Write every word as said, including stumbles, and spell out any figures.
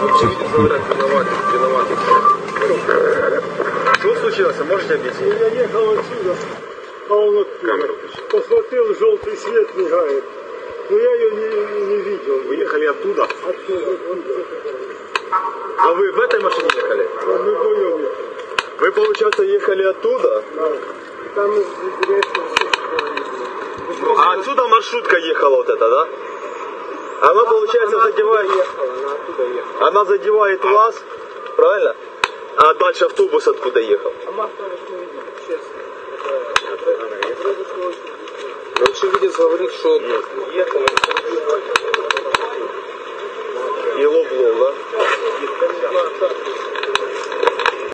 Что случилось? Можете объяснить? Я ехал отсюда, а он оттуда. Посмотрел, желтый свет мигает. Но я ее не, не видел. Вы ехали оттуда? Оттуда. А вы в этой машине ехали? Да, мы вдвоем ехали. Вы, получается, ехали оттуда? Да. Там а отсюда маршрутка ехала вот эта, да? Она, получается, она задевает... Ехала, она, оттуда ехала. Она задевает вас, правильно? А дальше автобус откуда ехал? А мы автобус не видим, честно. Очевидец говорит, что ехал. И лоб лоб, да?